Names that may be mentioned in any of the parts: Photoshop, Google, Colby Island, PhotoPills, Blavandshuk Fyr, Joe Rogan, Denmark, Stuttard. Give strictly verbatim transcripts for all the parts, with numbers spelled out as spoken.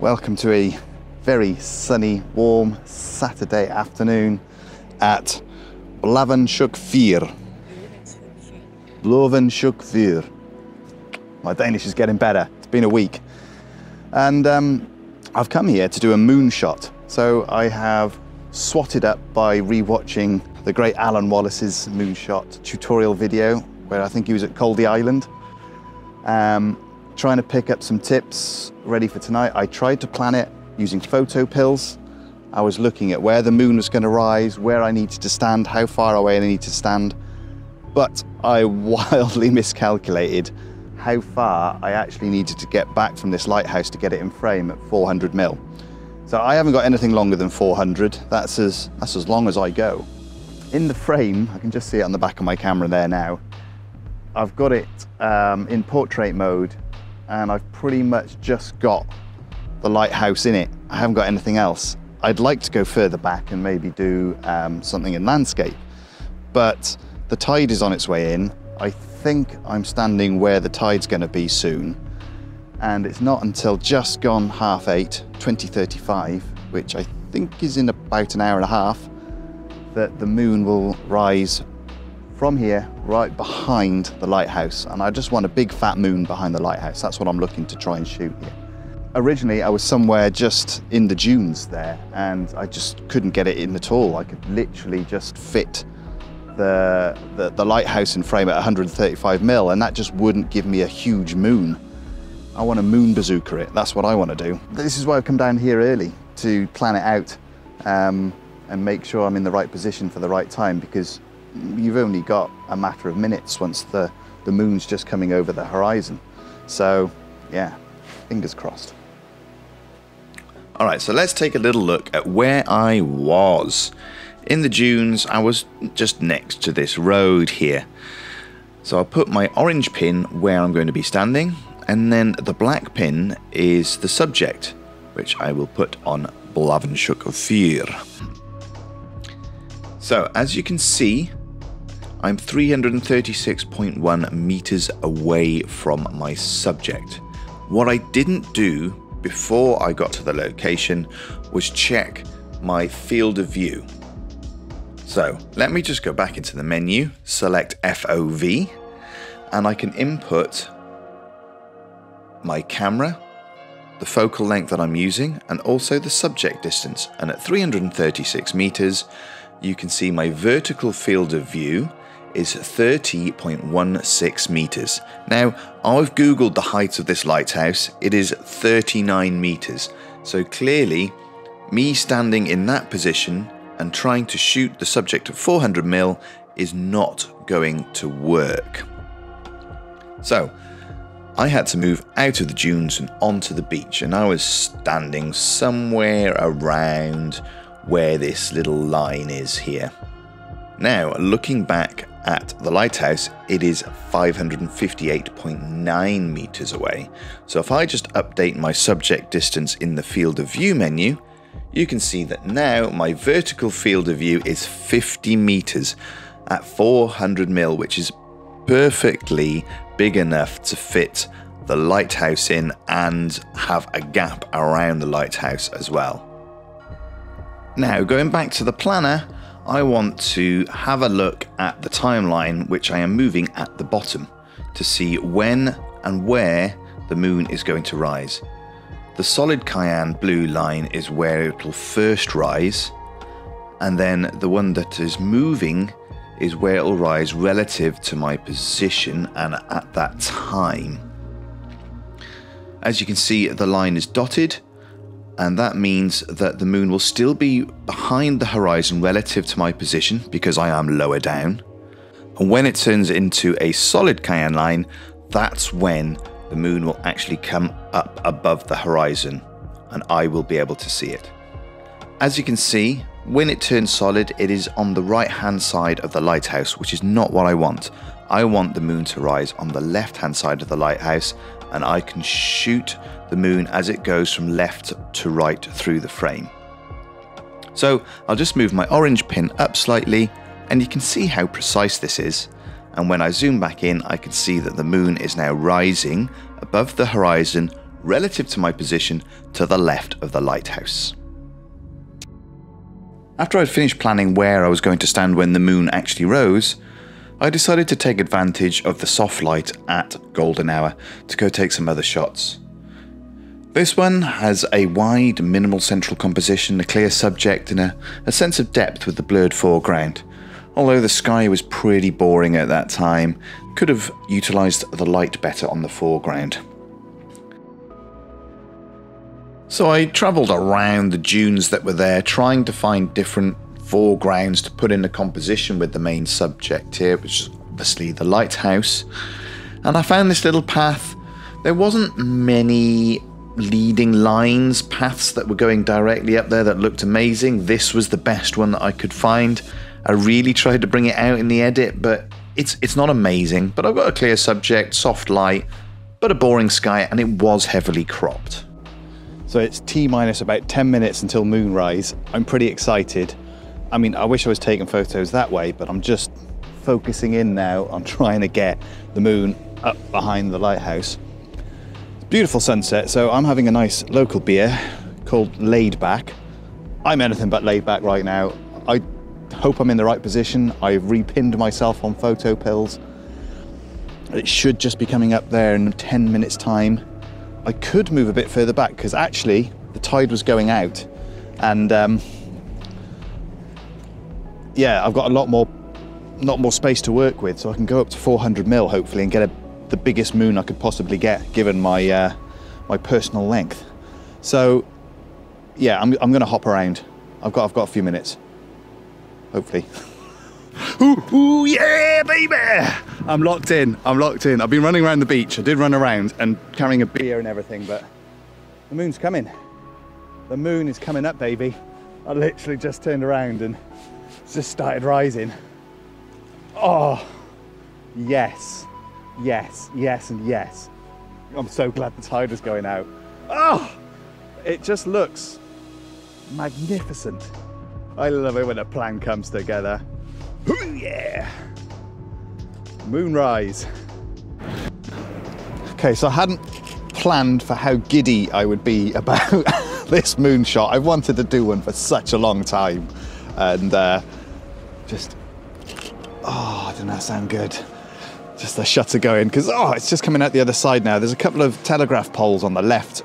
Welcome to a very sunny, warm Saturday afternoon at Blavandshuk Fyr. Blavandshuk Fyr. My Danish is getting better. It's been a week. And um, I've come here to do a moonshot. So I have swatted up by re-watching the great Alan Wallace's moonshot tutorial video, where I think he was at Colby Island. Um, trying to pick up some tips ready for tonight. I tried to plan it using PhotoPills. I was looking at where the moon was going to rise, where I needed to stand, how far away I needed to stand, but I wildly miscalculated how far I actually needed to get back from this lighthouse to get it in frame at four hundred mil. So I haven't got anything longer than four hundred. That's as, that's as long as I go. In the frame, I can just see it on the back of my camera there now. I've got it um, in portrait mode, and I've pretty much just got the lighthouse in it. I haven't got anything else. I'd like to go further back and maybe do um, something in landscape, but the tide is on its way in. I think I'm standing where the tide's gonna be soon, and it's not until just gone half eight, twenty thirty-five, which I think is in about an hour and a half, that the moon will rise from here, right behind the lighthouse. And I just want a big fat moon behind the lighthouse. That's what I'm looking to try and shoot here. Originally, I was somewhere just in the dunes there, and I just couldn't get it in at all. I could literally just fit the, the, the lighthouse in frame at one hundred thirty-five mil, and that just wouldn't give me a huge moon. I want to moon bazooka it. That's what I want to do. This is why I've come down here early, to plan it out um, and make sure I'm in the right position for the right time, because you've only got a matter of minutes once the, the moon's just coming over the horizon. So yeah, fingers crossed. All right, so let's take a little look at where I was. In the dunes, I was just next to this road here. So I'll put my orange pin where I'm going to be standing, and then the black pin is the subject, which I will put on Blavandshuk Fyr. So as you can see, I'm three hundred thirty-six point one meters away from my subject. What I didn't do before I got to the location was check my field of view. So let me just go back into the menu, select F O V, and I can input my camera, the focal length that I'm using, and also the subject distance. And at three hundred thirty-six meters, you can see my vertical field of view is thirty point one six meters. Now, I've Googled the height of this lighthouse. It is thirty-nine meters. So clearly, me standing in that position and trying to shoot the subject at four hundred mil is not going to work. So I had to move out of the dunes and onto the beach, and I was standing somewhere around where this little line is here. Now, looking back at the lighthouse, it is five hundred fifty-eight point nine meters away. So if I just update my subject distance in the field of view menu, you can see that now my vertical field of view is fifty meters at four hundred mil, which is perfectly big enough to fit the lighthouse in and have a gap around the lighthouse as well. Now, going back to the planner, I want to have a look at the timeline, which I am moving at the bottom, to see when and where the moon is going to rise. The solid cyan blue line is where it will first rise, and then the one that is moving is where it will rise relative to my position and at that time. As you can see, the line is dotted, and that means that the moon will still be behind the horizon relative to my position, because I am lower down. And when it turns into a solid cyan line, that's when the moon will actually come up above the horizon and I will be able to see it. As you can see, when it turns solid, it is on the right hand side of the lighthouse, which is not what I want. I want the moon to rise on the left hand side of the lighthouse, and I can shoot the moon as it goes from left to right through the frame. So I'll just move my orange pin up slightly, and you can see how precise this is. And when I zoom back in, I can see that the moon is now rising above the horizon relative to my position to the left of the lighthouse. After I'd finished planning where I was going to stand when the moon actually rose, I decided to take advantage of the soft light at golden hour to go take some other shots. This one has a wide, minimal central composition, a clear subject and a, a sense of depth with the blurred foreground. Although the sky was pretty boring at that time, could have utilised the light better on the foreground. So I travelled around the dunes that were there, trying to find different foregrounds to put in a composition with the main subject here, which is obviously the lighthouse. And I found this little path. There wasn't many leading lines, paths that were going directly up there that looked amazing. This was the best one that I could find. I really tried to bring it out in the edit, but it's it's not amazing. But I've got a clear subject, soft light, but a boring sky, and it was heavily cropped. So it's T minus about ten minutes until moonrise. I'm pretty excited. I mean, I wish I was taking photos that way, but I'm just focusing in now on trying to get the moon up behind the lighthouse. It's a beautiful sunset, so I'm having a nice local beer called Laid Back. I'm anything but laid back right now. I hope I'm in the right position. I've repinned myself on PhotoPills. It should just be coming up there in ten minutes time. I could move a bit further back because actually the tide was going out, and um, yeah, I've got a lot more, not more space to work with, so I can go up to four hundred mil hopefully and get a, the biggest moon I could possibly get given my uh, my personal length. So yeah, I'm I'm going to hop around. I've got I've got a few minutes, hopefully. Ooh, ooh, yeah, baby! I'm locked in, I'm locked in. I've been running around the beach. I did run around and carrying a beer and everything, but the moon's coming. The moon is coming up, baby. I literally just turned around and it's just started rising. Oh, yes, yes, yes, and yes. I'm so glad the tide was going out. Oh, it just looks magnificent. I love it when a plan comes together. Ooh, yeah! Moonrise. Okay, so I hadn't planned for how giddy I would be about this moonshot. I've wanted to do one for such a long time. And uh, just, oh, didn't that sound good? Just the shutter going, because, oh, it's just coming out the other side now. There's a couple of telegraph poles on the left.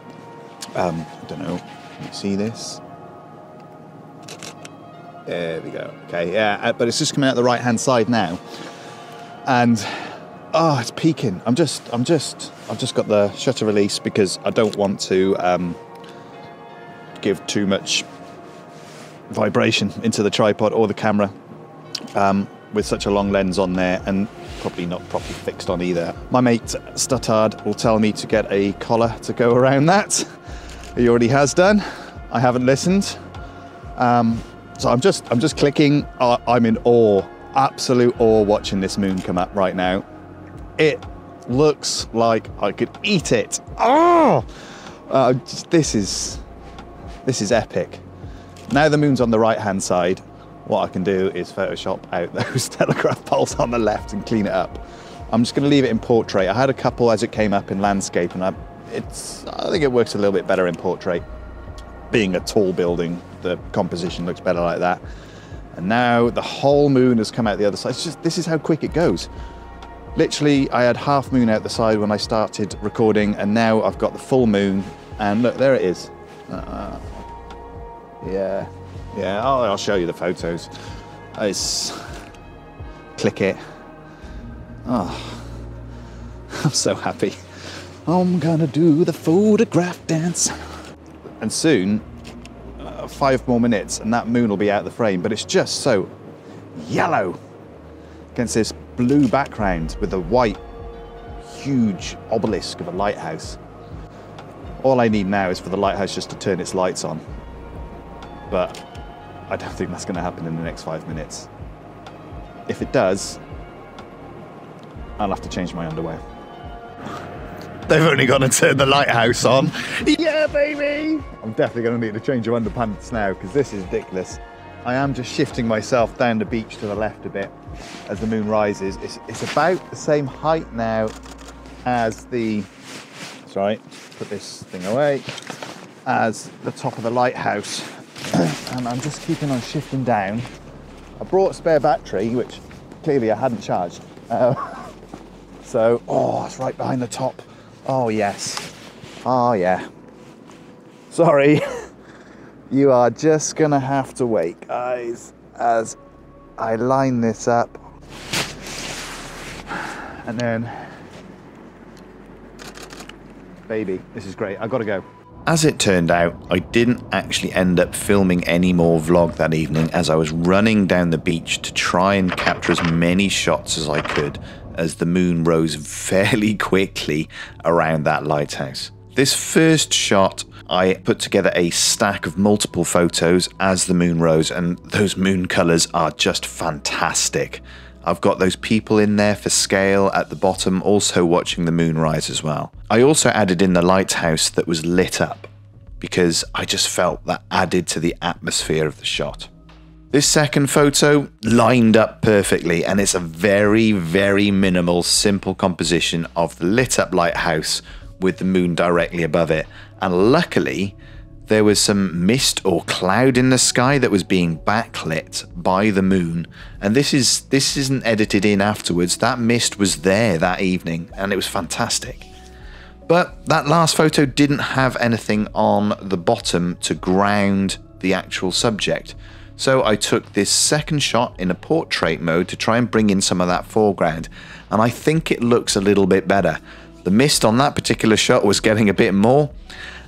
Um, I don't know, can you see this? There we go. Okay, yeah, but it's just coming out the right-hand side now, and oh, it's peaking. I'm just, I'm just, I've just got the shutter release because I don't want to um, give too much vibration into the tripod or the camera um, with such a long lens on there, and probably not properly fixed on either. My mate Stuttard will tell me to get a collar to go around that. He already has done. I haven't listened. Um, So I'm just, I'm just clicking. Uh, I'm in awe, absolute awe, watching this moon come up right now. It looks like I could eat it. Oh, uh, just, this is, this is epic. Now the moon's on the right-hand side. What I can do is Photoshop out those telegraph poles on the left and clean it up. I'm just going to leave it in portrait. I had a couple as it came up in landscape, and I, it's, I think it works a little bit better in portrait. Being a tall building, the composition looks better like that. And now the whole moon has come out the other side. It's just, this is how quick it goes. Literally, I had half moon out the side when I started recording, and now I've got the full moon, and look, there it is. Uh, yeah, yeah, I'll, I'll show you the photos. It's, click it. Oh, I'm so happy. I'm gonna do the photograph dance. And soon, uh, five more minutes, and that moon will be out of the frame. But it's just so yellow against this blue background with the white, huge obelisk of a lighthouse. All I need now is for the lighthouse just to turn its lights on. But I don't think that's going to happen in the next five minutes. If it does, I'll have to change my underwear. They've only got to turn the lighthouse on. Yeah, baby! I'm definitely going to need to change your underpants now because this is ridiculous. I am just shifting myself down the beach to the left a bit as the moon rises. It's, it's about the same height now as the right, put this thing away, as the top of the lighthouse. And I'm just keeping on shifting down. I brought a spare battery, which clearly I hadn't charged. Uh, so, oh, it's right behind the top. Oh, yes. Oh, yeah. Sorry. You are just going to have to wait, guys, as I line this up. And then, baby, this is great. I've got to go. As it turned out, I didn't actually end up filming any more vlog that evening, as I was running down the beach to try and capture as many shots as I could, as the moon rose fairly quickly around that lighthouse. This first shot, I put together a stack of multiple photos as the moon rose, and those moon colours are just fantastic. I've got those people in there for scale at the bottom, also watching the moon rise as well. I also added in the lighthouse that was lit up, because I just felt that added to the atmosphere of the shot. This second photo lined up perfectly, and it's a very, very minimal, simple composition of the lit up lighthouse with the moon directly above it. And luckily, there was some mist or cloud in the sky that was being backlit by the moon. And this is this isn't edited in afterwards. That mist was there that evening, and it was fantastic. But that last photo didn't have anything on the bottom to ground the actual subject. So I took this second shot in a portrait mode to try and bring in some of that foreground. And I think it looks a little bit better. The mist on that particular shot was getting a bit more,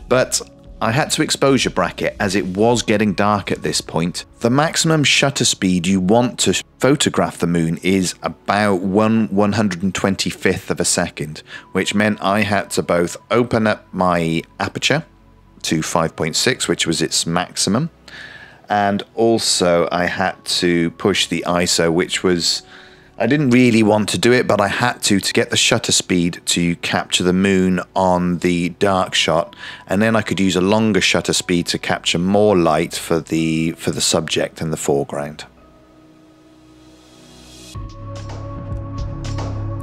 but I had to exposure bracket as it was getting dark at this point. The maximum shutter speed you want to photograph the moon is about one one hundred twenty-fifth of a second, which meant I had to both open up my aperture to five point six, which was its maximum, and also I had to push the I S O, which was, I didn't really want to do it, but I had to to get the shutter speed to capture the moon on the dark shot, and then I could use a longer shutter speed to capture more light for the for the subject and the foreground.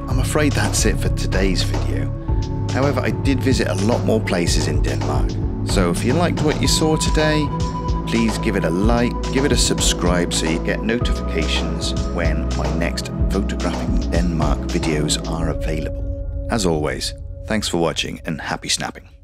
I'm afraid that's it for today's video. However, I did visit a lot more places in Denmark, so if you liked what you saw today, please give it a like, give it a subscribe so you get notifications when my next Photographing Denmark videos are available. As always, thanks for watching and happy snapping.